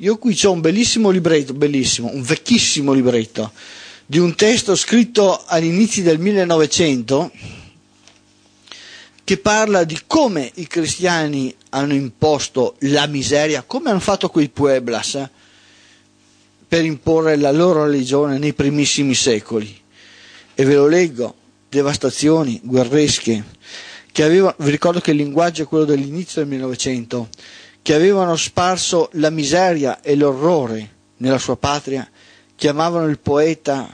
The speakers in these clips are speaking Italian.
Io qui c'ho un bellissimo libretto, bellissimo, un vecchissimo libretto, di un testo scritto all'inizio del 1900 che parla di come i cristiani hanno imposto la miseria, come hanno fatto quei pueblas per imporre la loro religione nei primissimi secoli. E ve lo leggo, devastazioni guerresche, che avevano, vi ricordo che il linguaggio è quello dell'inizio del 1900, che avevano sparso la miseria e l'orrore nella sua patria, chiamavano il poeta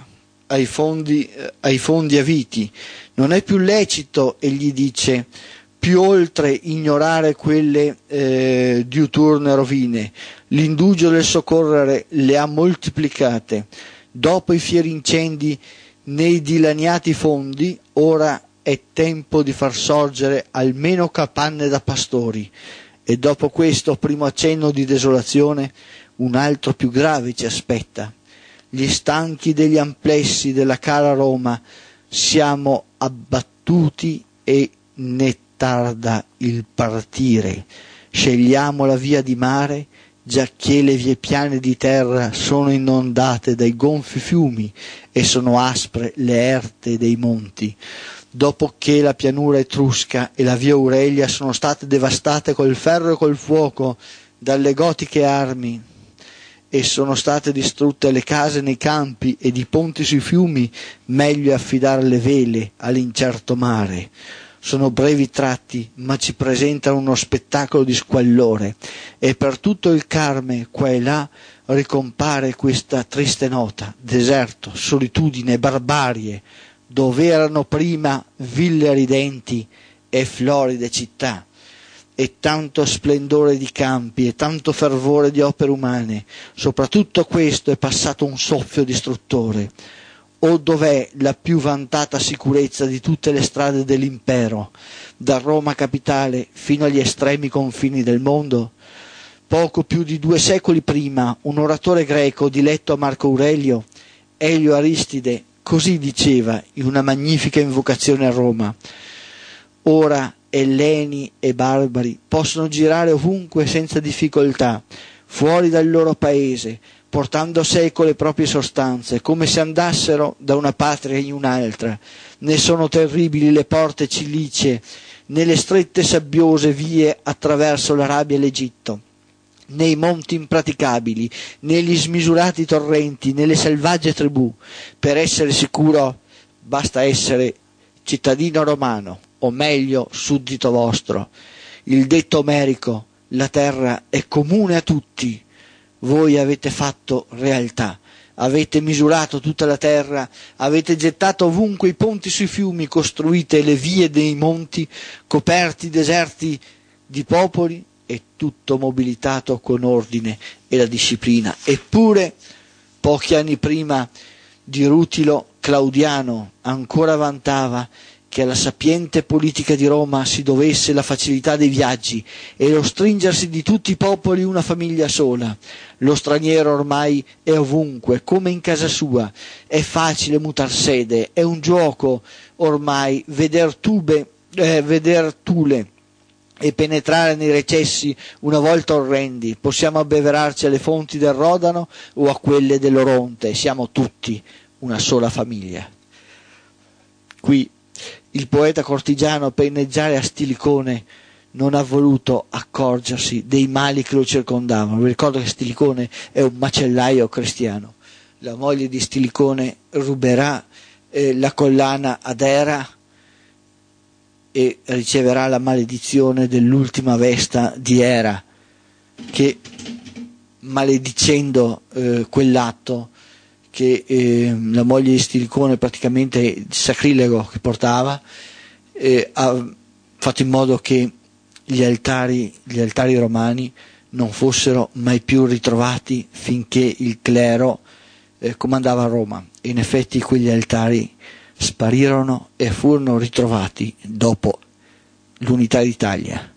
ai fondi aviti. Non è più lecito, egli dice, più oltre ignorare quelle diuturne rovine, l'indugio del soccorrere le ha moltiplicate, dopo i fieri incendi nei dilaniati fondi, ora è tempo di far sorgere almeno capanne da pastori, e dopo questo primo accenno di desolazione un altro più grave ci aspetta. Gli stanchi degli amplessi della cara Roma siamo abbattuti e ne tarda il partire. Scegliamo la via di mare, giacché le vie piane di terra sono inondate dai gonfi fiumi e sono aspre le erte dei monti. Dopo che la pianura etrusca e la via Aurelia sono state devastate col ferro e col fuoco dalle gotiche armi, e sono state distrutte le case nei campi ed i ponti sui fiumi, meglio è affidare le vele all'incerto mare. Sono brevi tratti, ma ci presentano uno spettacolo di squallore, e per tutto il Carme, qua e là, ricompare questa triste nota: deserto, solitudine, barbarie, dove erano prima ville ridenti e floride città, e tanto splendore di campi e tanto fervore di opere umane. Soprattutto questo è passato un soffio distruttore. O dov'è la più vantata sicurezza di tutte le strade dell'impero, da Roma capitale fino agli estremi confini del mondo? Poco più di 2 secoli prima, un oratore greco diletto a Marco Aurelio, Elio Aristide, così diceva in una magnifica invocazione a Roma: ora Elleni e barbari possono girare ovunque senza difficoltà, fuori dal loro paese, portando seco le proprie sostanze, come se andassero da una patria in un'altra. Ne sono terribili le porte cilicie, né le strette sabbiose vie attraverso l'Arabia e l'Egitto, né i monti impraticabili, né gli smisurati torrenti, né le selvagge tribù. Per essere sicuro basta essere cittadino romano, o meglio suddito vostro. Il detto omerico, la terra è comune a tutti, voi avete fatto realtà, avete misurato tutta la terra, avete gettato ovunque i ponti sui fiumi, costruite le vie dei monti, coperti i deserti di popoli, e tutto mobilitato con ordine e la disciplina. Eppure, pochi anni prima di Rutilo Claudiano ancora vantava che alla sapiente politica di Roma si dovesse la facilità dei viaggi e lo stringersi di tutti i popoli una famiglia sola. Lo straniero ormai è ovunque, come in casa sua, è facile mutar sede, è un gioco ormai veder tule e penetrare nei recessi una volta orrendi. Possiamo abbeverarci alle fonti del Rodano o a quelle dell'Oronte, siamo tutti una sola famiglia. Qui il poeta cortigiano, per inneggiare a Stilicone, non ha voluto accorgersi dei mali che lo circondavano. Vi ricordo che Stilicone è un macellaio cristiano. La moglie di Stilicone ruberà la collana ad Era e riceverà la maledizione dell'ultima vesta di Era, che, maledicendo quell'atto, che la moglie di Stilicone, praticamente il sacrilego che portava, ha fatto in modo che gli altari romani non fossero mai più ritrovati finché il clero comandava a Roma. E in effetti quegli altari sparirono e furono ritrovati dopo l'unità d'Italia.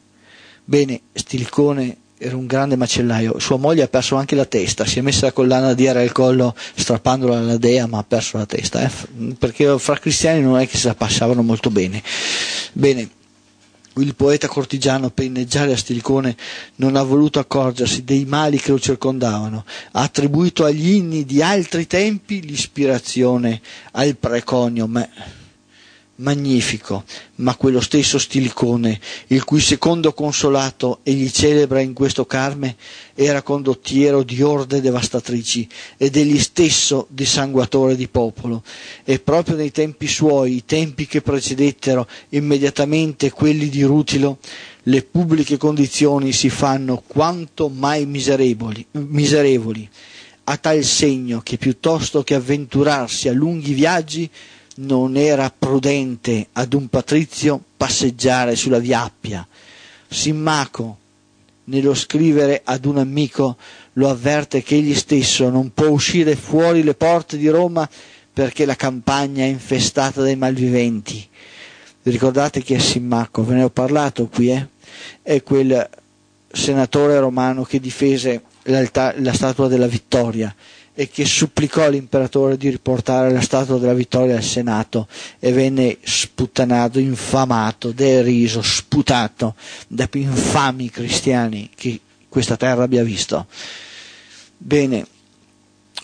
Bene, Stilicone era un grande macellaio. Sua moglie ha perso anche la testa, si è messa la collana di Era al collo strappandola alla dea, ma ha perso la testa, perché fra cristiani non è che se la passavano molto bene. il poeta cortigiano, per inneggiare a Stilicone, non ha voluto accorgersi dei mali che lo circondavano, ha attribuito agli inni di altri tempi l'ispirazione al preconium magnifico, ma quello stesso Stilicone, il cui secondo consolato egli celebra in questo Carme, era condottiero di orde devastatrici ed egli stesso dissanguatore di popolo, e proprio nei tempi suoi, i tempi che precedettero immediatamente quelli di Rutilo, le pubbliche condizioni si fanno quanto mai miserevoli, a tal segno che piuttosto che avventurarsi a lunghi viaggi non era prudente ad un patrizio passeggiare sulla via Appia. Simmaco, nello scrivere ad un amico, lo avverte che egli stesso non può uscire fuori le porte di Roma perché la campagna è infestata dai malviventi. Ricordate che è Simmaco, ve ne ho parlato qui, è quel senatore romano che difese la statua della Vittoria e che supplicò l'imperatore di riportare la statua della Vittoria al Senato, e venne sputtanato, infamato, deriso, sputato dai più infami cristiani che questa terra abbia visto. Bene,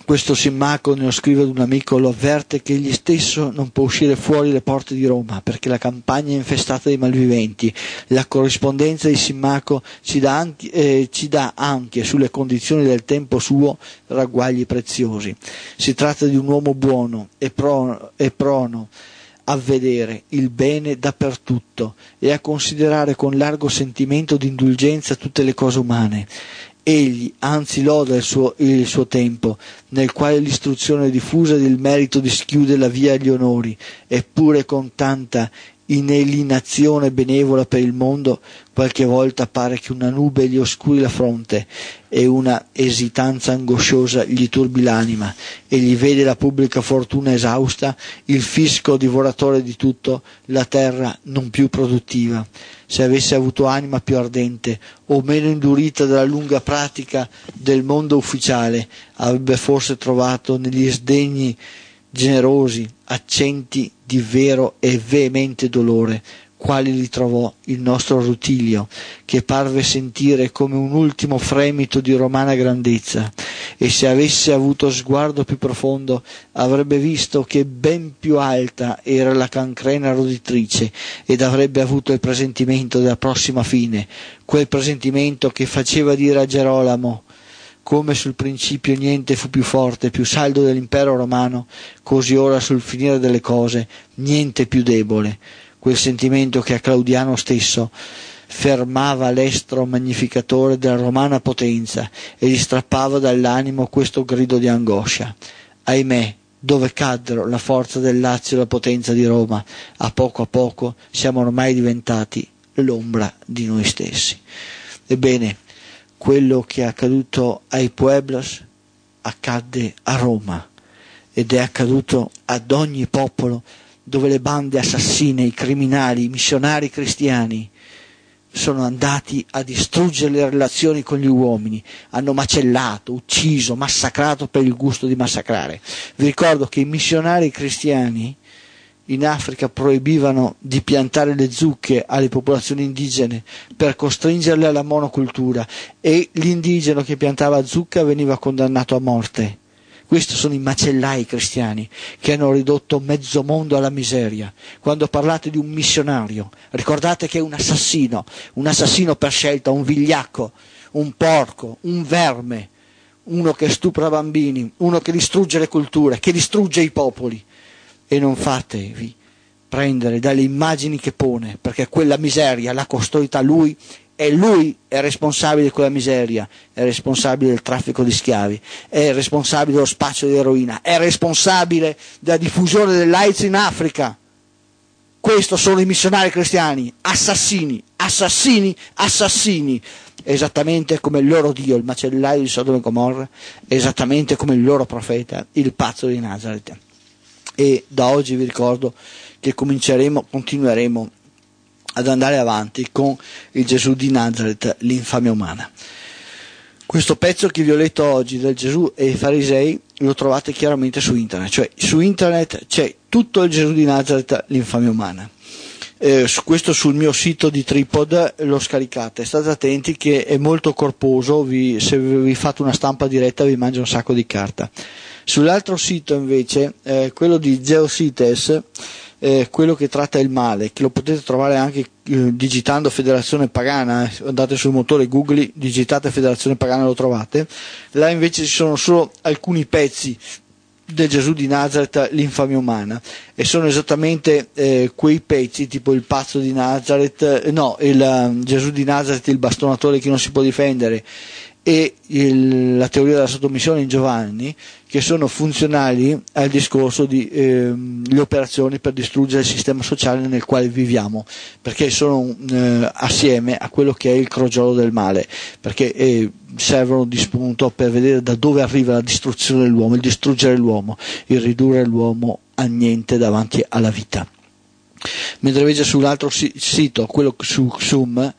questo Simmaco, nello scrive ad un amico, lo avverte che egli stesso non può uscire fuori le porte di Roma perché la campagna è infestata dai malviventi. La corrispondenza di Simmaco ci dà anche sulle condizioni del tempo suo ragguagli preziosi. Si tratta di un uomo buono e prono a vedere il bene dappertutto e a considerare con largo sentimento di indulgenza tutte le cose umane. Egli anzi loda il suo tempo, nel quale l'istruzione è diffusa ed il merito dischiude la via agli onori, eppure con tanta inelinazione benevola per il mondo, qualche volta pare che una nube gli oscuri la fronte e una esitanza angosciosa gli turbi l'anima. Egli vede la pubblica fortuna esausta, il fisco divoratore di tutto, la terra non più produttiva. Se avesse avuto anima più ardente o meno indurita dalla lunga pratica del mondo ufficiale, avrebbe forse trovato negli sdegni generosi accenti di vero e veemente dolore, quali li trovò il nostro Rutilio, che parve sentire come un ultimo fremito di romana grandezza, e se avesse avuto sguardo più profondo avrebbe visto che ben più alta era la cancrena roditrice ed avrebbe avuto il presentimento della prossima fine, quel presentimento che faceva dire a Gerolamo: come sul principio niente fu più forte, più saldo dell'impero romano, così ora sul finire delle cose niente più debole. Quel sentimento che a Claudiano stesso fermava l'estro magnificatore della romana potenza e gli strappava dall'animo questo grido di angoscia. Ahimè, dove caddero la forza del Lazio e la potenza di Roma, a poco siamo ormai diventati l'ombra di noi stessi. Ebbene, quello che è accaduto ai Pueblos accadde a Roma, ed è accaduto ad ogni popolo dove le bande assassine, i criminali, i missionari cristiani sono andati a distruggere le relazioni con gli uomini, hanno macellato, ucciso, massacrato per il gusto di massacrare. Vi ricordo che i missionari cristiani in Africa proibivano di piantare le zucche alle popolazioni indigene per costringerle alla monocultura, e l'indigeno che piantava zucca veniva condannato a morte. Questi sono i macellai cristiani che hanno ridotto mezzo mondo alla miseria. Quando parlate di un missionario, ricordate che è un assassino per scelta, un vigliacco, un porco, un verme, uno che stupra bambini, uno che distrugge le culture, che distrugge i popoli. E non fatevi prendere dalle immagini che pone, perché quella miseria l'ha costruita lui, e lui è responsabile di quella miseria, è responsabile del traffico di schiavi, è responsabile dello spaccio di eroina, è responsabile della diffusione dell'AIDS in Africa. Questo sono i missionari cristiani, assassini, assassini, assassini, esattamente come il loro Dio, il macellaio di Sodoma e Gomorra, esattamente come il loro profeta, il pazzo di Nazareth. E da oggi vi ricordo che continueremo ad andare avanti con il Gesù di Nazareth, l'infamia umana. Questo pezzo che vi ho letto oggi del Gesù e i farisei lo trovate chiaramente su internet, cioè su internet c'è tutto il Gesù di Nazareth, l'infamia umana. questo sul mio sito di Tripod lo scaricate, state attenti che è molto corposo, se vi fate una stampa diretta vi mangia un sacco di carta. Sull'altro sito invece, quello di Geocites, quello che tratta il male, che lo potete trovare anche digitando Federazione Pagana, andate sul motore Google, digitate Federazione Pagana e lo trovate. Là invece ci sono solo alcuni pezzi del Gesù di Nazareth, l'infamia umana, e sono esattamente quei pezzi, tipo il pazzo di Nazareth, Gesù di Nazareth, il bastonatore che non si può difendere, e la teoria della sottomissione in Giovanni, che sono funzionali al discorso di le operazioni per distruggere il sistema sociale nel quale viviamo, perché sono assieme a quello che è il crogiolo del male, perché servono di spunto per vedere da dove arriva la distruzione dell'uomo, il distruggere l'uomo, il ridurre l'uomo a niente davanti alla vita. Mentre invece sull'altro sito, quello su Zoom,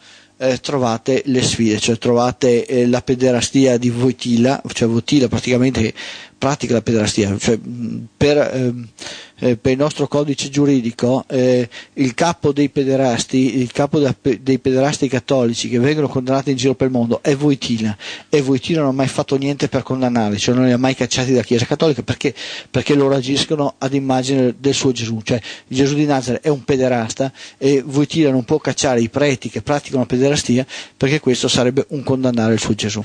trovate le sfide, cioè trovate la pederastia di Wojtyła, cioè Wojtyła praticamente pratica la pederastia, cioè per il nostro codice giuridico il capo dei pederasti, dei pederasti cattolici che vengono condannati in giro per il mondo è Wojtyła, e Wojtyła non ha mai fatto niente per condannarli, cioè non li ha mai cacciati dalla Chiesa Cattolica, perché loro agiscono ad immagine del suo Gesù, cioè Gesù di Nazareth è un pederasta e Wojtyła non può cacciare i preti che praticano la pederastia, perché questo sarebbe un condannare il suo Gesù.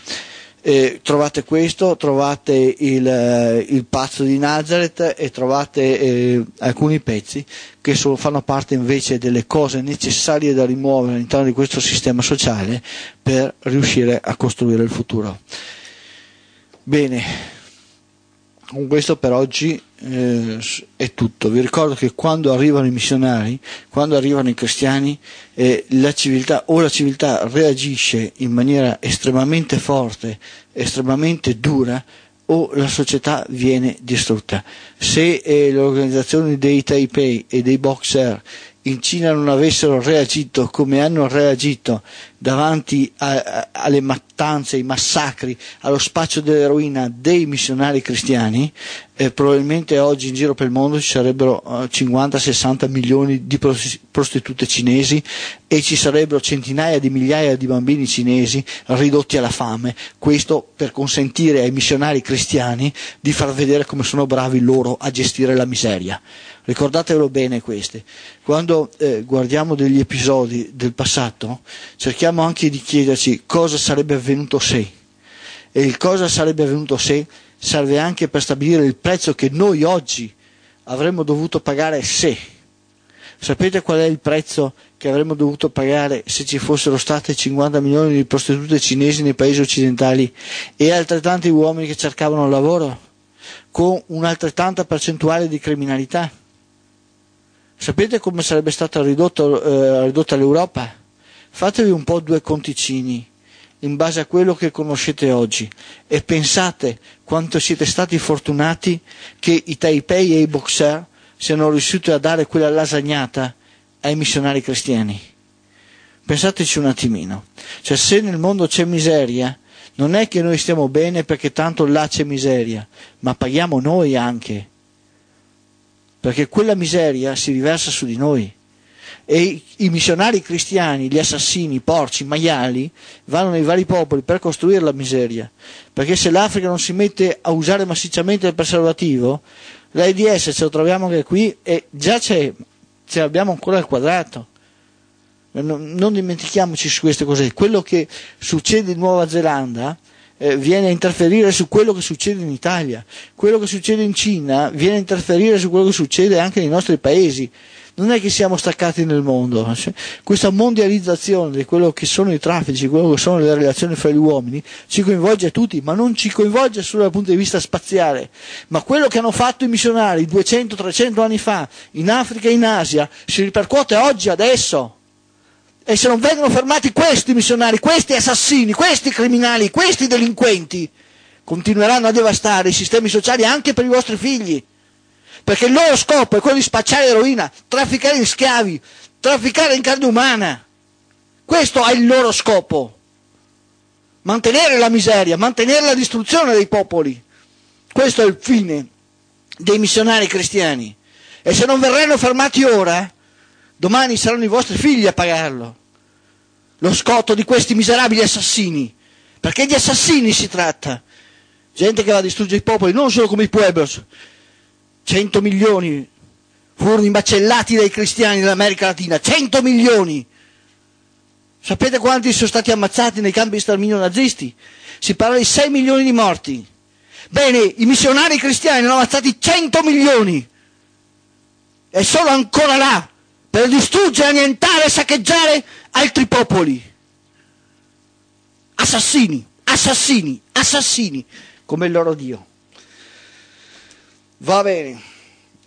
Trovate questo, trovate il pazzo di Nazareth e trovate alcuni pezzi che fanno parte invece delle cose necessarie da rimuovere all'interno di questo sistema sociale per riuscire a costruire il futuro. Bene, con questo per oggi è tutto. Vi ricordo che quando arrivano i missionari, quando arrivano i cristiani, la civiltà reagisce in maniera estremamente forte, estremamente dura, o la società viene distrutta. Se l'organizzazione dei Taipei e dei Boxer in Cina non avessero reagito come hanno reagito davanti alle mattanze, ai massacri, allo spaccio dell'eroina dei missionari cristiani, probabilmente oggi in giro per il mondo ci sarebbero 50-60 milioni di prostitute cinesi e ci sarebbero centinaia di migliaia di bambini cinesi ridotti alla fame. Questo per consentire ai missionari cristiani di far vedere come sono bravi loro a gestire la miseria. Ricordatevelo bene questi. Quando guardiamo degli episodi del passato, cerchiamo anche di chiederci cosa sarebbe avvenuto se. E il cosa sarebbe avvenuto se serve anche per stabilire il prezzo che noi oggi avremmo dovuto pagare se. Sapete qual è il prezzo che avremmo dovuto pagare se ci fossero state 50 milioni di prostitute cinesi nei paesi occidentali e altrettanti uomini che cercavano lavoro? Con un'altrettanta percentuale di criminalità? Sapete come sarebbe stata ridotta l'Europa? Fatevi un po' due conticini in base a quello che conoscete oggi e pensate quanto siete stati fortunati che i Taipei e i Boxer siano riusciti a dare quella lasagnata ai missionari cristiani. Pensateci un attimino, cioè se nel mondo c'è miseria, non è che noi stiamo bene perché tanto là c'è miseria, ma paghiamo noi anche, perché quella miseria si riversa su di noi. E i missionari cristiani, gli assassini, i porci, i maiali, vanno nei vari popoli per costruire la miseria, perché se l'Africa non si mette a usare massicciamente il preservativo, l'AIDS ce lo troviamo anche qui e già ce l'abbiamo ancora al quadrato. Non dimentichiamoci su queste cose. Quello che succede in Nuova Zelanda viene a interferire su quello che succede in Italia, quello che succede in Cina viene a interferire su quello che succede anche nei nostri paesi. Non è che siamo staccati nel mondo, cioè, questa mondializzazione di quello che sono i traffici, di quello che sono le relazioni fra gli uomini ci coinvolge tutti, ma non ci coinvolge solo dal punto di vista spaziale, ma quello che hanno fatto i missionari 200-300 anni fa in Africa e in Asia si ripercuote oggi, adesso. E se non vengono fermati questi missionari, questi assassini, questi criminali, questi delinquenti, continueranno a devastare i sistemi sociali anche per i vostri figli. Perché il loro scopo è quello di spacciare eroina, trafficare in schiavi, trafficare in carne umana. Questo è il loro scopo. Mantenere la miseria, mantenere la distruzione dei popoli. Questo è il fine dei missionari cristiani. E se non verranno fermati ora, Domani saranno i vostri figli a pagarlo, lo scotto di questi miserabili assassini, perché di assassini si tratta, gente che va a distruggere i popoli, non solo come i pueblos. 100 milioni furono imbacellati dai cristiani nell'America Latina, 100 milioni! Sapete quanti sono stati ammazzati nei campi di sterminio nazisti? Si parla di 6 milioni di morti. Bene, i missionari cristiani hanno ammazzati 100 milioni e sono ancora là per distruggere, annientare e saccheggiare altri popoli. Assassini, assassini, assassini, come il loro Dio. Va bene,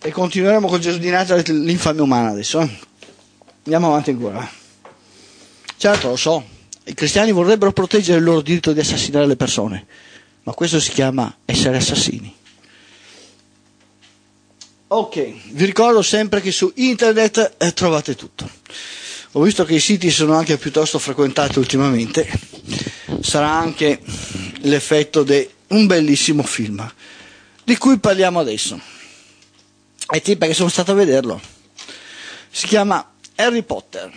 e continueremo con Gesù di Nazareth, l'infamia umana adesso. Andiamo avanti ancora. Certo, lo so, i cristiani vorrebbero proteggere il loro diritto di assassinare le persone, ma questo si chiama essere assassini. Ok, vi ricordo sempre che su internet trovate tutto. Ho visto che i siti sono anche piuttosto frequentati ultimamente. Sarà anche l'effetto di un bellissimo film, di cui parliamo adesso. E sì, perché sono stato a vederlo. Si chiama Harry Potter.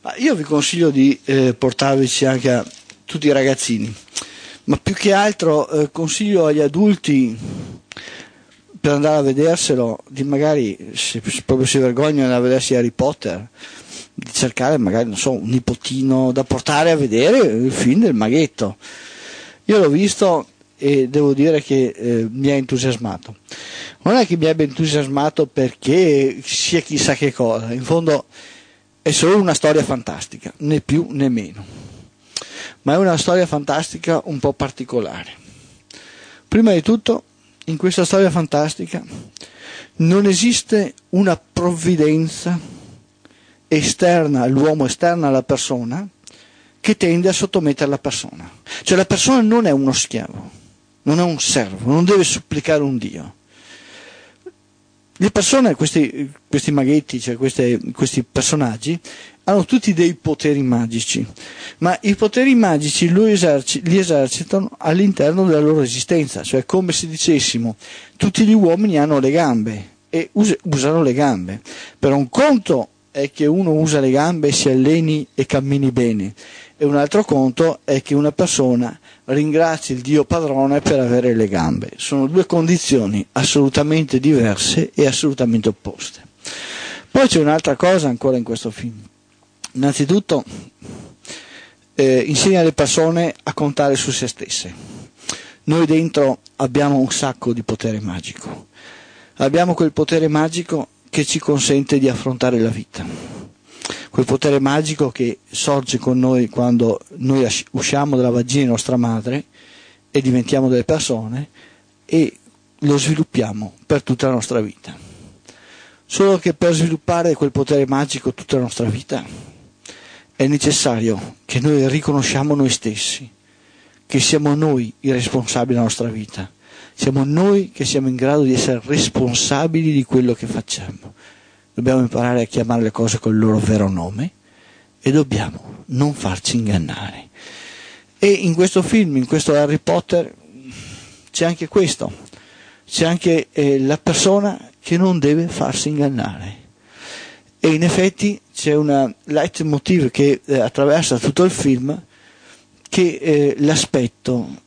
Ma io vi consiglio di portarvici anche a tutti i ragazzini, ma più che altro consiglio agli adulti, per andare a vederselo, di magari, se proprio si vergognano a vedersi Harry Potter, di cercare magari, non so, un nipotino da portare a vedere il film del maghetto. Io l'ho visto e devo dire che mi ha entusiasmato. Non è che mi abbia entusiasmato perché sia chissà che cosa, in fondo è solo una storia fantastica, né più né meno, ma è una storia fantastica un po' particolare. Prima di tutto, in questa storia fantastica non esiste una provvidenza esterna all'uomo, esterna alla persona, che tende a sottomettere la persona. Cioè la persona non è uno schiavo, non è un servo, non deve supplicare un Dio. Le persone, questi maghetti, cioè questi personaggi, hanno tutti dei poteri magici, ma i poteri magici li esercitano all'interno della loro esistenza, cioè come se dicessimo tutti gli uomini hanno le gambe e usano le gambe. Per un conto è che uno usa le gambe e si alleni e cammini bene, e un altro conto è che una persona ringrazi il Dio padrone per avere le gambe. Sono due condizioni assolutamente diverse e assolutamente opposte. Poi c'è un'altra cosa ancora in questo film. Innanzitutto insegna le persone a contare su se stesse. Noi dentro abbiamo un sacco di potere magico, abbiamo quel potere magico che ci consente di affrontare la vita, quel potere magico che sorge con noi quando noi usciamo dalla vagina di nostra madre e diventiamo delle persone, e lo sviluppiamo per tutta la nostra vita. Solo che per sviluppare quel potere magico tutta la nostra vita è necessario che noi riconosciamo noi stessi, che siamo noi i responsabili della nostra vita. Siamo noi che siamo in grado di essere responsabili di quello che facciamo. Dobbiamo imparare a chiamare le cose col loro vero nome e dobbiamo non farci ingannare. E in questo film, in questo Harry Potter, c'è anche questo. C'è anche la persona che non deve farsi ingannare. E in effetti c'è una leitmotiv che attraversa tutto il film, che l'aspetto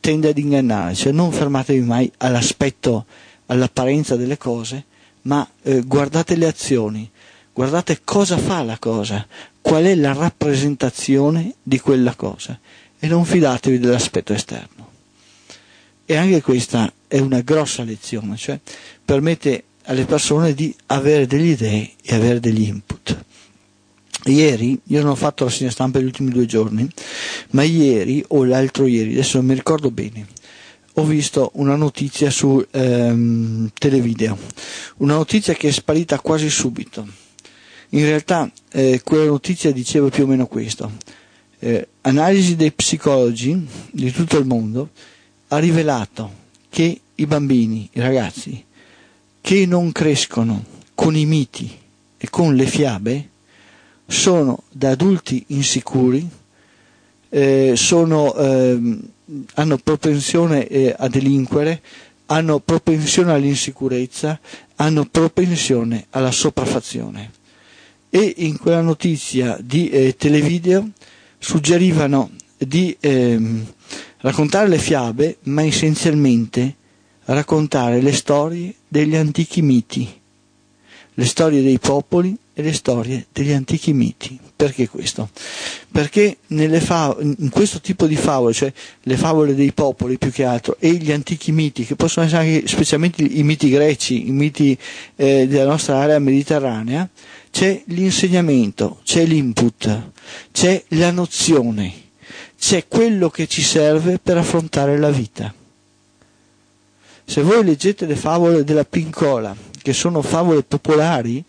tende ad ingannare. Cioè non fermatevi mai all'aspetto, all'apparenza delle cose, ma guardate le azioni, guardate cosa fa la cosa, qual è la rappresentazione di quella cosa, e non fidatevi dell'aspetto esterno. E anche questa è una grossa lezione, cioè permette alle persone di avere delle idee e avere degli input. Ieri, io non ho fatto la rassegna stampa gli ultimi 2 giorni, ma ieri o l'altro ieri, adesso non mi ricordo bene, ho visto una notizia su Televideo, una notizia che è sparita quasi subito. In realtà quella notizia diceva più o meno questo. Analisi dei psicologi di tutto il mondo ha rivelato che i bambini, i ragazzi, che non crescono con i miti e con le fiabe, sono da adulti insicuri, hanno propensione a delinquere, hanno propensione all'insicurezza, hanno propensione alla sopraffazione. E in quella notizia di Televideo suggerivano di raccontare le fiabe, ma essenzialmente raccontare le storie degli antichi miti, le storie dei popoli e le storie degli antichi miti. Perché questo? Perché in questo tipo di favole, cioè le favole dei popoli più che altro, e gli antichi miti, che possono essere anche specialmente i miti greci, i miti della nostra area mediterranea, c'è l'insegnamento, c'è l'input, c'è la nozione, c'è quello che ci serve per affrontare la vita. Se voi leggete le favole della Pinkola, che sono favole popolari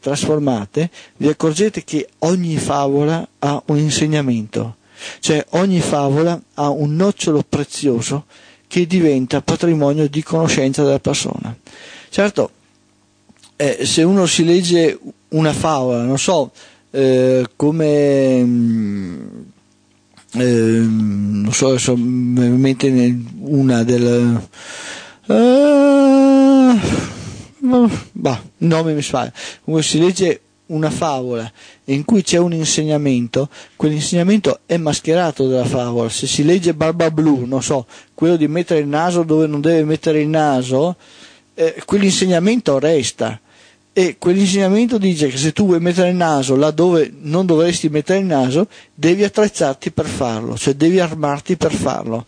trasformate, vi accorgete che ogni favola ha un insegnamento, cioè ogni favola ha un nocciolo prezioso che diventa patrimonio di conoscenza della persona. Certo, se uno si legge una favola, non so, come... non so, adesso mi mette una del... il nome mi sfaglia. Comunque, si legge una favola in cui c'è un insegnamento, quell'insegnamento è mascherato dalla favola. Se si legge Barba Blu, non so, quello di mettere il naso dove non deve mettere il naso, quell'insegnamento resta, e quell'insegnamento dice che se tu vuoi mettere il naso là dove non dovresti mettere il naso, devi attrezzarti per farlo, cioè devi armarti per farlo.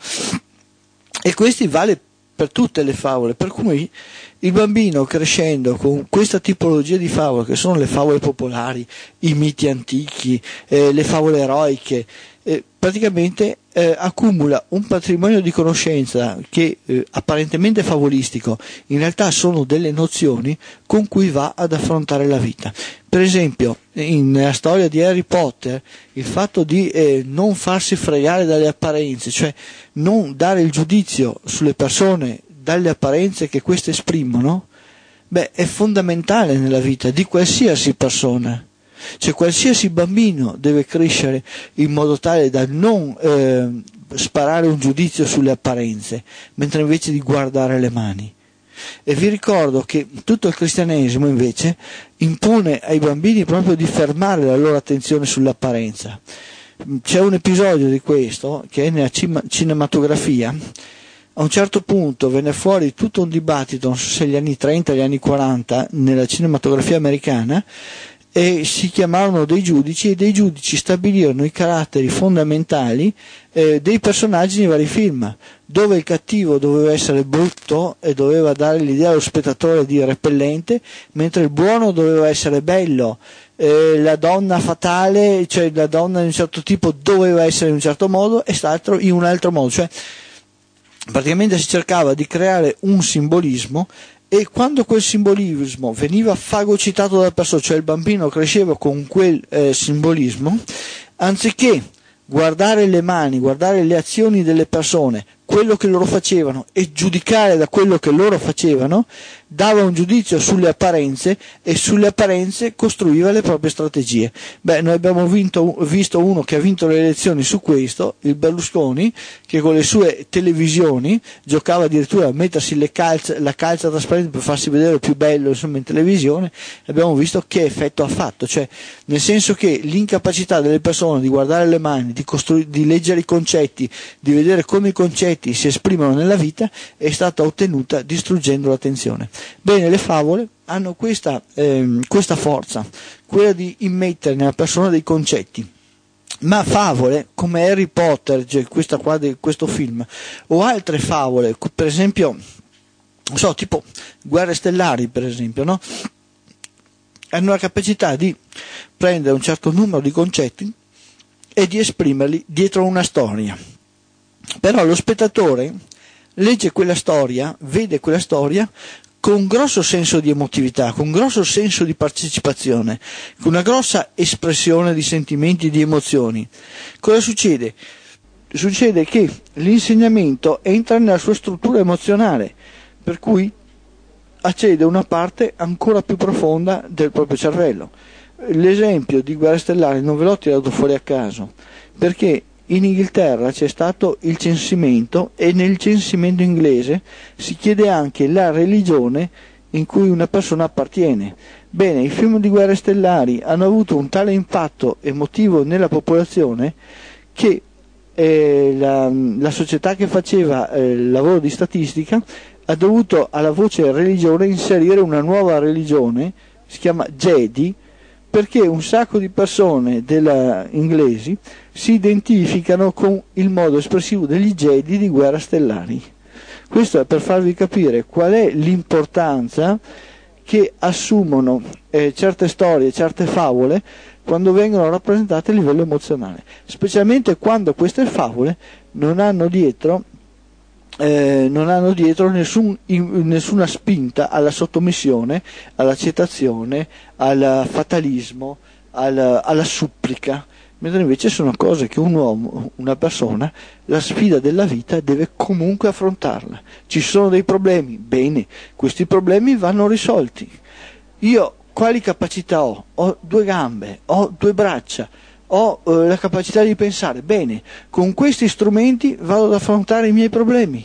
E questo vale per tutte le favole, per cui il bambino, crescendo con questa tipologia di favole, che sono le favole popolari, i miti antichi, le favole eroiche, praticamente accumula un patrimonio di conoscenza che apparentemente favolistico, in realtà sono delle nozioni con cui va ad affrontare la vita. Per esempio, nella storia di Harry Potter, il fatto di non farsi fregare dalle apparenze, cioè non dare il giudizio sulle persone dalle apparenze che queste esprimono, è fondamentale nella vita di qualsiasi persona. Cioè, qualsiasi bambino deve crescere in modo tale da non sparare un giudizio sulle apparenze, mentre invece di guardare le mani. E vi ricordo che tutto il cristianesimo invece impone ai bambini proprio di fermare la loro attenzione sull'apparenza. C'è un episodio di questo che è nella cinematografia. A un certo punto venne fuori tutto un dibattito, non so se gli anni 30 e gli anni 40, nella cinematografia americana, e si chiamarono dei giudici, e dei giudici stabilirono i caratteri fondamentali dei personaggi nei vari film, dove il cattivo doveva essere brutto e doveva dare l'idea allo spettatore di repellente, mentre il buono doveva essere bello, la donna fatale, cioè la donna di un certo tipo, doveva essere in un certo modo e l'altro in un altro modo. Cioè, praticamente si cercava di creare un simbolismo, e quando quel simbolismo veniva fagocitato dalla persona, cioè il bambino cresceva con quel simbolismo, anziché guardare le mani, guardare le azioni delle persone, quello che loro facevano, e giudicare da quello che loro facevano, dava un giudizio sulle apparenze, e sulle apparenze costruiva le proprie strategie. Noi abbiamo visto uno che ha vinto le elezioni su questo, il Berlusconi, che con le sue televisioni giocava addirittura a mettersi la calza trasparente per farsi vedere più bello, insomma, in televisione. Abbiamo visto che effetto ha fatto, cioè, nel senso che l'incapacità delle persone di guardare le mani, di leggere i concetti, di vedere come i concetti si esprimono nella vita, è stata ottenuta distruggendo l'attenzione. Bene, le favole hanno questa forza, quella di immettere nella persona dei concetti. Ma favole come Harry Potter, cioè questa qua di questo film, o altre favole, per esempio, non so, tipo Guerre Stellari, per esempio, no? Hanno la capacità di prendere un certo numero di concetti e di esprimerli dietro una storia. Però lo spettatore legge quella storia, vede quella storia con grosso senso di emotività, con grosso senso di partecipazione, con una grossa espressione di sentimenti e di emozioni. Cosa succede? Succede che l'insegnamento entra nella sua struttura emozionale, per cui accede a una parte ancora più profonda del proprio cervello. L'esempio di Guerre Stellari non ve l'ho tirato fuori a caso, perché In Inghilterra c'è stato il censimento e nel censimento inglese si chiede anche la religione in cui una persona appartiene. Bene, i film di Guerre Stellari hanno avuto un tale impatto emotivo nella popolazione che la società che faceva il lavoro di statistica ha dovuto alla voce religione inserire una nuova religione, si chiama Jedi, perché un sacco di persone inglesi si identificano con il modo espressivo degli Jedi di Guerra Stellari. Questo è per farvi capire qual è l'importanza che assumono certe storie, certe favole, quando vengono rappresentate a livello emozionale, specialmente quando queste favole non hanno dietro nessuna spinta alla sottomissione, all'accettazione, al fatalismo, alla supplica, mentre invece sono cose che un uomo, una persona, la sfida della vita deve comunque affrontarla. Ci sono dei problemi, bene, questi problemi vanno risolti. Io quali capacità ho? Ho 2 gambe, ho 2 braccia, ho la capacità di pensare. Bene, con questi strumenti vado ad affrontare i miei problemi.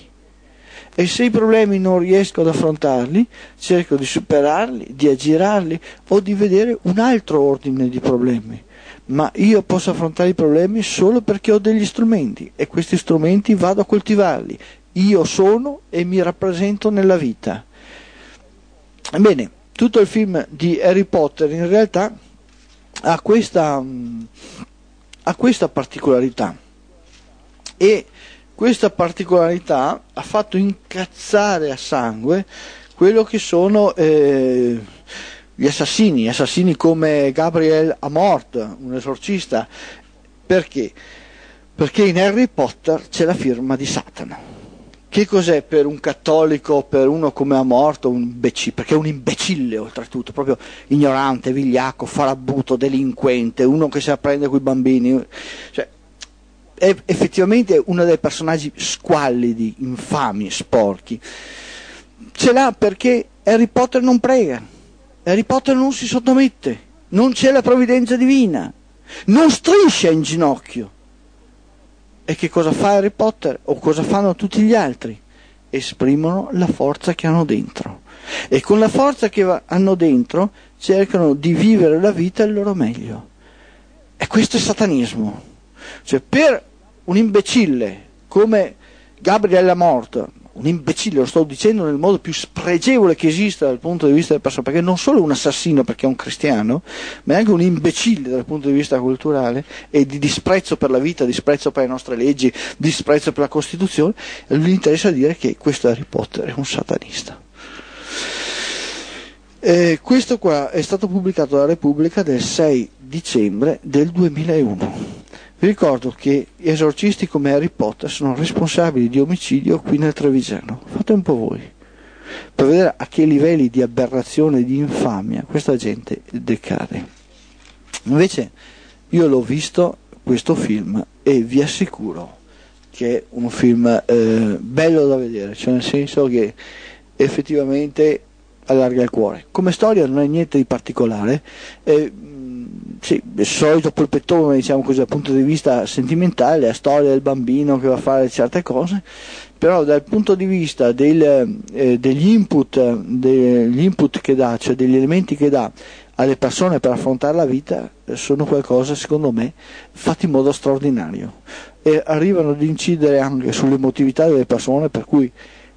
E se i problemi non riesco ad affrontarli, cerco di superarli, di aggirarli o di vedere un altro ordine di problemi. Ma io posso affrontare i problemi solo perché ho degli strumenti, e questi strumenti vado a coltivarli. Io sono e mi rappresento nella vita. Bene. Tutto il film di Harry Potter in realtà ha questa particolarità, e questa particolarità ha fatto incazzare a sangue quello che sono gli assassini come Gabriel Amorth, un esorcista. Perché? Perché in Harry Potter c'è la firma di Satana. Che cos'è per un cattolico, per uno come Amorth, perché è un imbecille oltretutto, proprio ignorante, vigliacco, farabutto, delinquente, uno che se la prende coi bambini, cioè, è effettivamente uno dei personaggi squallidi, infami, sporchi. Ce l'ha perché Harry Potter non prega, Harry Potter non si sottomette, non c'è la provvidenza divina, non striscia in ginocchio. E che cosa fa Harry Potter o cosa fanno tutti gli altri? Esprimono la forza che hanno dentro. E con la forza che hanno dentro cercano di vivere la vita al loro meglio. E questo è satanismo. Cioè, per un imbecille come Gabriel Amorth, un imbecille, lo sto dicendo nel modo più spregevole che esista dal punto di vista della persona, perché non solo un assassino perché è un cristiano, ma è anche un imbecille dal punto di vista culturale e di disprezzo per la vita, disprezzo per le nostre leggi, disprezzo per la Costituzione. Gli interessa dire che questo Harry Potter è un satanista. Questo qua è stato pubblicato dalla Repubblica del 6 dicembre del 2001. Vi ricordo che esorcisti come Harry Potter sono responsabili di omicidio qui nel Trevigiano. Fate un po' voi, per vedere a che livelli di aberrazione e di infamia questa gente decade. Invece io l'ho visto questo film e vi assicuro che è un film bello da vedere, cioè nel senso che effettivamente allarga il cuore. Come storia non è niente di particolare, sì, il solito polpettone, diciamo così, dal punto di vista sentimentale, la storia del bambino che va a fare certe cose, però dal punto di vista degli input che dà, cioè degli elementi che dà alle persone per affrontare la vita, sono qualcosa, secondo me, fatti in modo straordinario, e arrivano ad incidere anche sull'emotività delle persone, per cui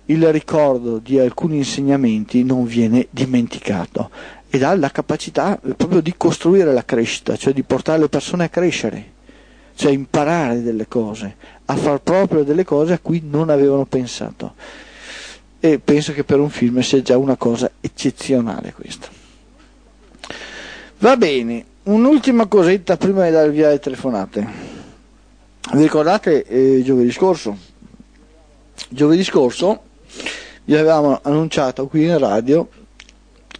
il ricordo di alcuni insegnamenti non viene dimenticato, ed ha la capacità proprio di costruire la crescita, cioè di portare le persone a crescere, cioè a imparare delle cose, a far proprio delle cose a cui non avevano pensato. E penso che per un film sia già una cosa eccezionale questa. Va bene, un'ultima cosetta prima di dare via le telefonate. Vi ricordate giovedì scorso vi avevamo annunciato qui in radio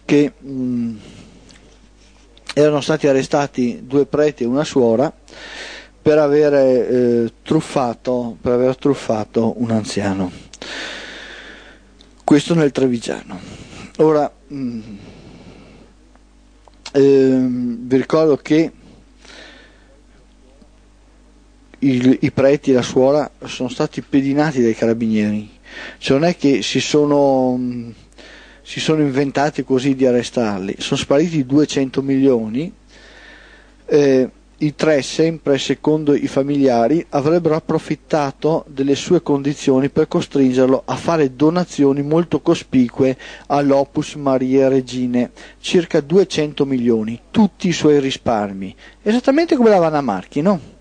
che erano stati arrestati 2 preti e una suora per aver truffato un anziano. Questo nel Trevigiano. Ora, vi ricordo che i preti e la suora sono stati pedinati dai carabinieri, cioè non è che si sono inventati così di arrestarli, sono spariti 200 milioni, i tre, sempre secondo i familiari, avrebbero approfittato delle sue condizioni per costringerlo a fare donazioni molto cospicue all'Opus Mariae Regine, circa 200 milioni, tutti i suoi risparmi, esattamente come la Wanna Marchi, no?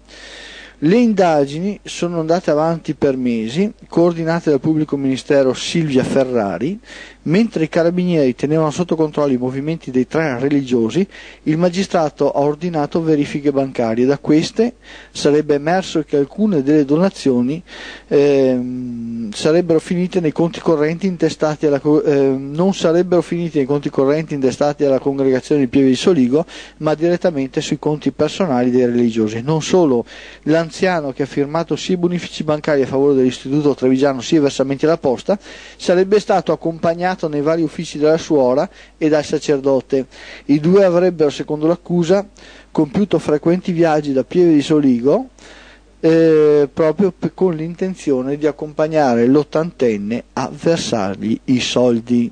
Le indagini sono andate avanti per mesi, coordinate dal pubblico ministero Silvia Ferrari. Mentre i carabinieri tenevano sotto controllo i movimenti dei tre religiosi, il magistrato ha ordinato verifiche bancarie. Da queste sarebbe emerso che alcune delle donazioni non sarebbero finite nei conti correnti intestati alla congregazione di Pieve di Soligo, ma direttamente sui conti personali dei religiosi. Non solo, l'anziano che ha firmato sia i bonifici bancari a favore dell'istituto trevigiano sia i versamenti alla posta sarebbe stato accompagnato nei vari uffici della suora e dal sacerdote. I due avrebbero, secondo l'accusa, compiuto frequenti viaggi da Pieve di Soligo proprio con l'intenzione di accompagnare l'ottantenne a versargli i soldi.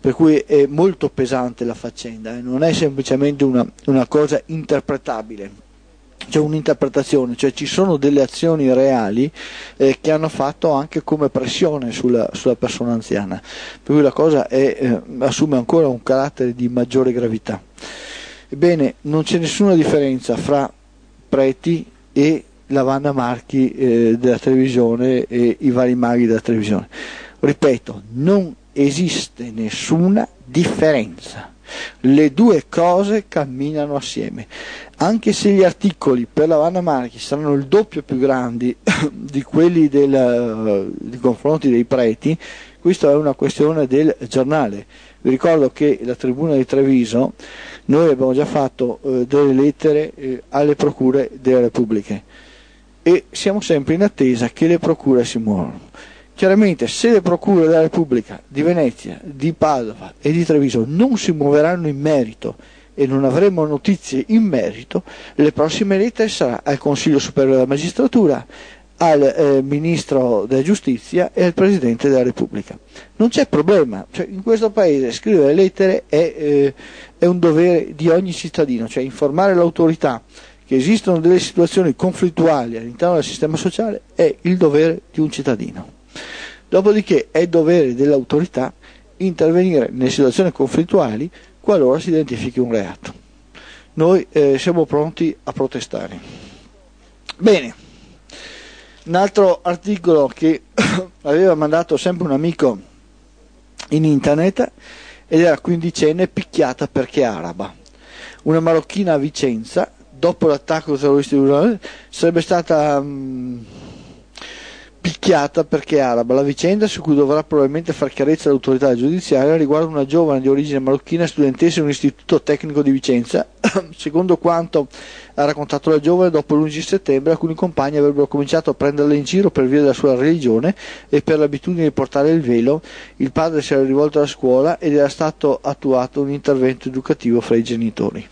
Per cui è molto pesante la faccenda, non è semplicemente una cosa interpretabile. C'è un'interpretazione, cioè ci sono delle azioni reali che hanno fatto anche come pressione sulla persona anziana, per cui la cosa assume ancora un carattere di maggiore gravità. Ebbene, non c'è nessuna differenza fra preti e la Wanna Marchi della televisione e i vari maghi della televisione. Ripeto, non esiste nessuna differenza. Le due cose camminano assieme, anche se gli articoli per la Wanna Marchi saranno il doppio più grandi di quelli nei confronti dei preti. Questa è una questione del giornale. Vi ricordo che la Tribuna di Treviso, noi abbiamo già fatto delle lettere alle procure della Repubblica e siamo sempre in attesa che le procure si muovano. Chiaramente, se le procure della Repubblica di Venezia, di Padova e di Treviso non si muoveranno in merito e non avremo notizie in merito, le prossime lettere saranno al Consiglio Superiore della Magistratura, al Ministro della Giustizia e al Presidente della Repubblica. Non c'è problema, cioè, in questo Paese scrivere lettere è un dovere di ogni cittadino, cioè informare l'autorità che esistono delle situazioni conflittuali all'interno del sistema sociale è il dovere di un cittadino. Dopodiché è dovere dell'autorità intervenire nelle situazioni conflittuali qualora si identifichi un reato. Noi siamo pronti a protestare. Bene, un altro articolo che aveva mandato sempre un amico in internet, ed era: quindicenne picchiata perché araba. Una marocchina a Vicenza, dopo l'attacco terroristico, sarebbe stata picchiata perché araba. La vicenda, su cui dovrà probabilmente far chiarezza l'autorità giudiziaria, riguarda una giovane di origine marocchina, studentessa in un istituto tecnico di Vicenza. Secondo quanto ha raccontato la giovane, dopo l'11 settembre alcuni compagni avrebbero cominciato a prenderla in giro per via della sua religione e per l'abitudine di portare il velo. Il padre si era rivolto alla scuola ed era stato attuato un intervento educativo fra i genitori.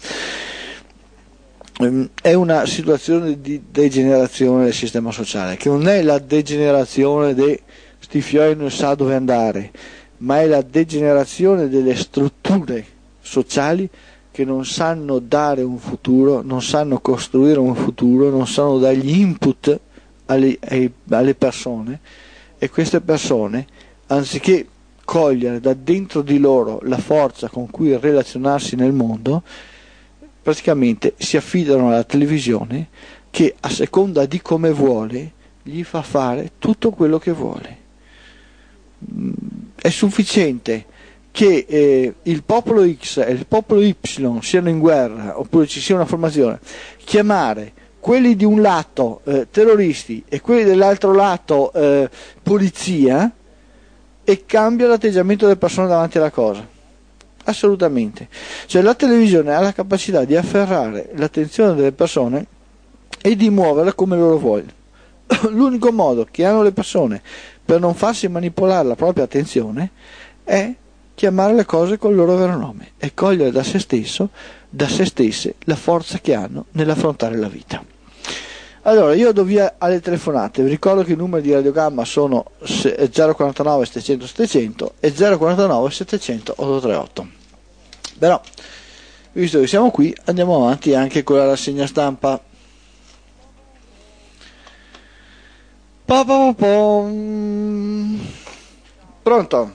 È una situazione di degenerazione del sistema sociale, che non è la degenerazione di sti fioi non sa dove andare, ma è la degenerazione delle strutture sociali che non sanno dare un futuro, non sanno costruire un futuro, non sanno dare gli input alle persone, e queste persone, anziché cogliere da dentro di loro la forza con cui relazionarsi nel mondo, praticamente si affidano alla televisione, che a seconda di come vuole gli fa fare tutto quello che vuole. È sufficiente che il popolo X e il popolo Y siano in guerra, oppure ci sia una formazione, chiamare quelli di un lato terroristi e quelli dell'altro lato polizia, e cambia l'atteggiamento delle persone davanti alla cosa. Assolutamente, cioè la televisione ha la capacità di afferrare l'attenzione delle persone e di muoverla come loro vogliono. L'unico modo che hanno le persone per non farsi manipolare la propria attenzione è chiamare le cose col loro vero nome e cogliere da se stesse la forza che hanno nell'affrontare la vita. Allora, io do via alle telefonate, vi ricordo che i numeri di Radio Gamma sono 049 700 700 e 049 700 838. Però, visto che siamo qui, andiamo avanti anche con la rassegna stampa. Pa pa pa pom. Pronto?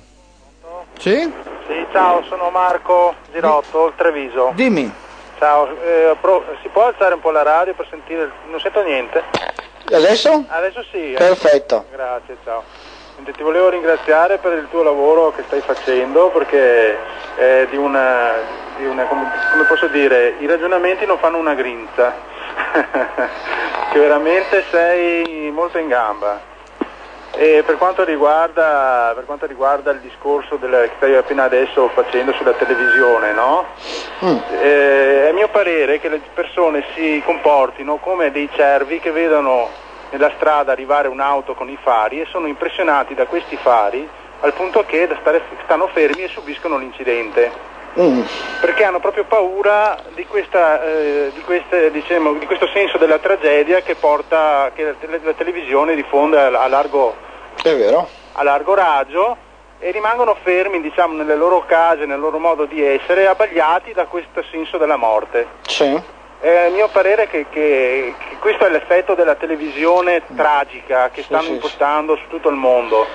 Sì? Sì, ciao, sono Marco Girotto, il Treviso. Dimmi. Ciao, si può alzare un po' la radio per sentire, non sento niente. Adesso? Adesso sì. Perfetto. Grazie, ciao. Senti, ti volevo ringraziare per il tuo lavoro che stai facendo, perché è di una come posso dire, i ragionamenti non fanno una grinza, che veramente sei molto in gamba. E per quanto riguarda il discorso che stai appena adesso facendo sulla televisione, no? È mio parere che le persone si comportino come dei cervi che vedono nella strada arrivare un'auto con i fari e sono impressionati da questi fari al punto che stanno fermi e subiscono l'incidente. Perché hanno proprio paura di questo senso della tragedia che la televisione diffonde a largo raggio, e rimangono fermi, diciamo, nelle loro case, nel loro modo di essere, abbagliati da questo senso della morte. Sì. Il mio parere è che questo è l'effetto della televisione tragica che stanno impostando su tutto il mondo.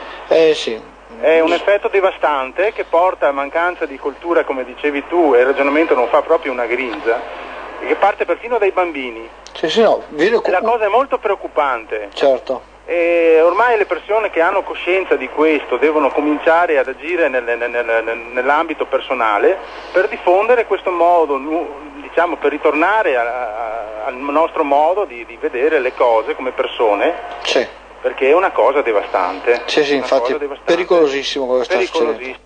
Sì. È un effetto devastante che porta a mancanza di cultura, come dicevi tu, e il ragionamento non fa proprio una grinza, che parte perfino dai bambini. La cosa è molto preoccupante. Certo. E ormai le persone che hanno coscienza di questo devono cominciare ad agire nell'ambito personale per diffondere questo modo, diciamo, per ritornare al nostro modo di vedere le cose come persone. Sì. Perché è una cosa devastante. Sì, sì, infatti, pericolosissimo quello che sta succedendo.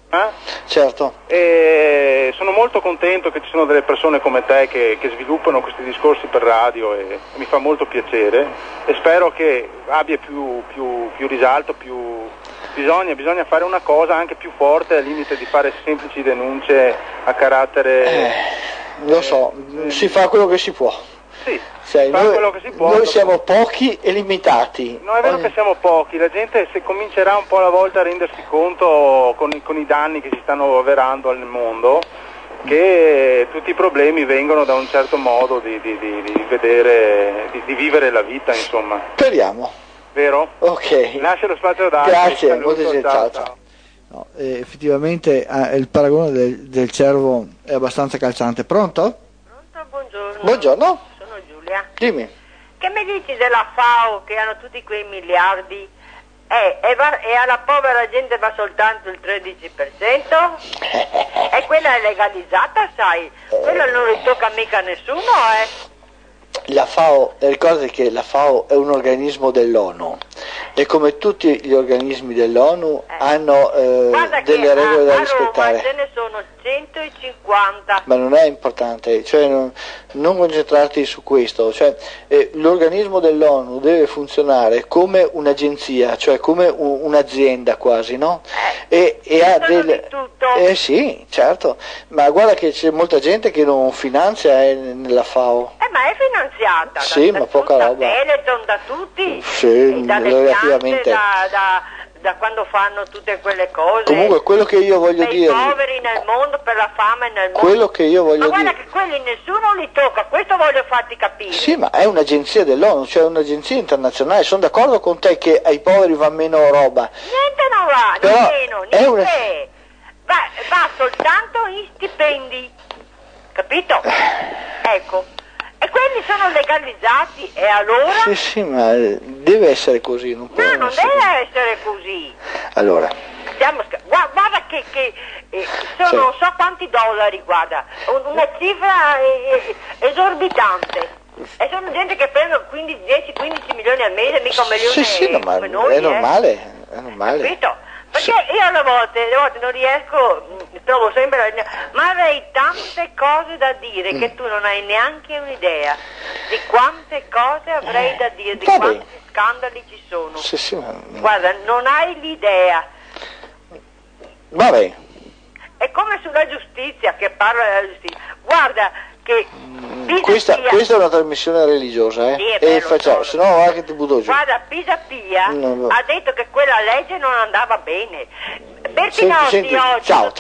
Certo. E sono molto contento che ci sono delle persone come te che sviluppano questi discorsi per radio, e mi fa molto piacere, e spero che abbia più risalto, più bisogna fare una cosa anche più forte, al limite di fare semplici denunce a carattere. Lo so, si fa quello che si può. Sì, cioè, noi siamo pochi e limitati. No, è vero che siamo pochi, la gente se comincerà un po' alla volta a rendersi conto con i danni che si stanno avverando al mondo, che tutti i problemi vengono da un certo modo di vedere, di vivere la vita, insomma. Speriamo. Vero? Ok. Lascia lo spazio da altri. Grazie, molto gentile. No, effettivamente il paragone del cervo è abbastanza calzante. Pronto? Pronto, buongiorno. Buongiorno. Dimmi. Che mi dici della FAO che hanno tutti quei miliardi e alla povera gente va soltanto il 13%? E quella è legalizzata, sai? Quella non ritocca mica nessuno, La FAO, ricordate che la FAO è un organismo dell'ONU e come tutti gli organismi dell'ONU hanno delle regole da rispettare. Ce ne sono 150. Ma non è importante, cioè non concentrarti su questo, cioè, l'organismo dell'ONU deve funzionare come un'agenzia, cioè come un'azienda quasi, no? E ha delle... tutto. Sì, certo, ma guarda che c'è molta gente che non finanzia nella FAO. Ma è finanziata, sì, ma poca roba. Da Teleton, da tutti, sì, relativamente. Da quando fanno tutte quelle cose. Comunque quello che io voglio dire, per i poveri nel mondo, per la fame nel mondo. Quello che io voglio dire. Ma guarda che quelli nessuno li tocca, questo voglio farti capire. Sì, ma è un'agenzia dell'ONU, cioè un'agenzia internazionale. Sono d'accordo con te che ai poveri va meno roba. Niente non va, però nemmeno, niente. Va soltanto in stipendi. Capito? Ecco. E quelli sono legalizzati, e allora? Sì, ma deve essere così. Non deve essere così. Allora. Guarda che sono non so quanti dollari, guarda, una cifra esorbitante. E sono gente che prendono 10-15 milioni al mese, mica un milione. Sì, no, ma noi, è normale, è normale. Capito? Perché io alle volte non riesco, trovo sempre, ma avrei tante cose da dire che tu non hai neanche un'idea di quante cose avrei da dire, di quanti scandali ci sono. Sì, ma... Guarda, non hai l'idea. Vabbè. È come sulla giustizia, che parla della giustizia. Guarda, che Pisa, questa è una trasmissione religiosa, eh? Sì, e facciamo, se no anche ti butto giù. Guarda, Pisa Pia no. Ha detto che quella legge non andava bene. Bertinotti oggi. Ciao.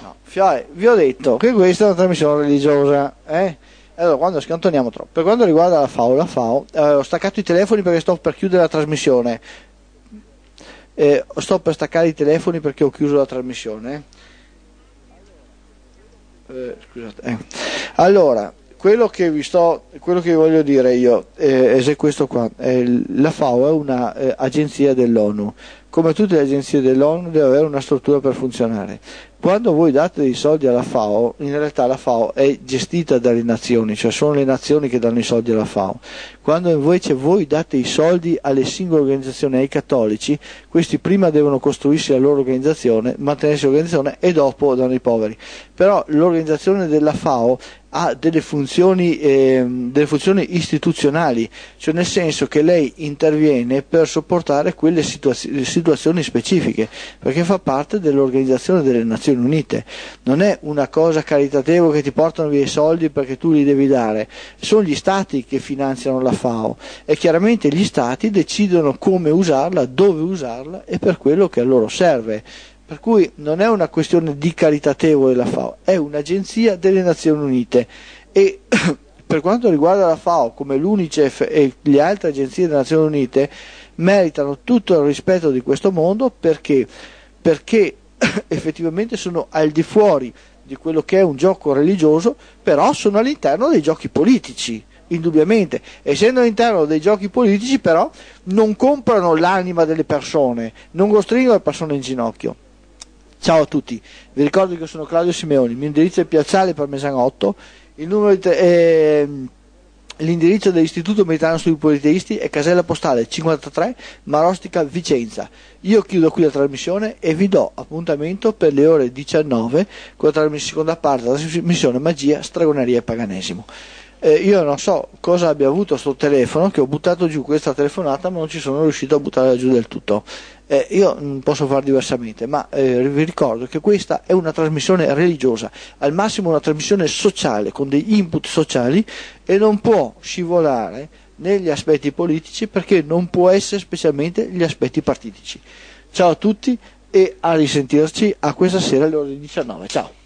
No, Fiore, vi ho detto che questa è una trasmissione religiosa, eh? Allora, quando scantoniamo troppo. Per quanto riguarda la FAO, ho staccato i telefoni perché sto per chiudere la trasmissione. Sto per staccare i telefoni perché ho chiuso la trasmissione. Scusate. Allora, quello che voglio dire io è questo qua. La FAO è una agenzia dell'ONU. Come tutte le agenzie dell'ONU deve avere una struttura per funzionare. Quando voi date dei soldi alla FAO, in realtà la FAO è gestita dalle nazioni, cioè sono le nazioni che danno i soldi alla FAO. Quando invece voi date i soldi alle singole organizzazioni, ai cattolici, questi prima devono costruirsi la loro organizzazione, mantenersi l'organizzazione e dopo danno i poveri. Però l'organizzazione della FAO ha delle funzioni istituzionali, cioè nel senso che lei interviene per sopportare quelle situazioni specifiche, perché fa parte dell'organizzazione delle Nazioni Unite. Non è una cosa caritatevole che ti portano via i soldi perché tu li devi dare, sono gli stati che finanziano la FAO e chiaramente gli stati decidono come usarla, dove usarla e per quello che a loro serve. Per cui non è una questione di caritatevole la FAO, è un'agenzia delle Nazioni Unite. E per quanto riguarda la FAO, come l'UNICEF e le altre agenzie delle Nazioni Unite, meritano tutto il rispetto di questo mondo perché effettivamente sono al di fuori di quello che è un gioco religioso, però sono all'interno dei giochi politici. Indubbiamente, essendo all'interno dei giochi politici, però non comprano l'anima delle persone, non costringono le persone in ginocchio. Ciao a tutti, vi ricordo che sono Claudio Simeoni, il mio indirizzo è Piazzale Parmesano 8, l'indirizzo dell'Istituto Militano Studi Politeisti è casella postale 53 Marostica, Vicenza. Io chiudo qui la trasmissione e vi do appuntamento per le ore 19 con la seconda parte della trasmissione Magia, Stregoneria e Paganesimo. Io non so cosa abbia avuto sto telefono, che ho buttato giù questa telefonata ma non ci sono riuscito a buttarla giù del tutto. Io non posso far diversamente, ma vi ricordo che questa è una trasmissione religiosa, al massimo una trasmissione sociale con degli input sociali, e non può scivolare negli aspetti politici perché non può essere specialmente gli aspetti partitici. Ciao a tutti e a risentirci a questa sera alle ore 19. Ciao.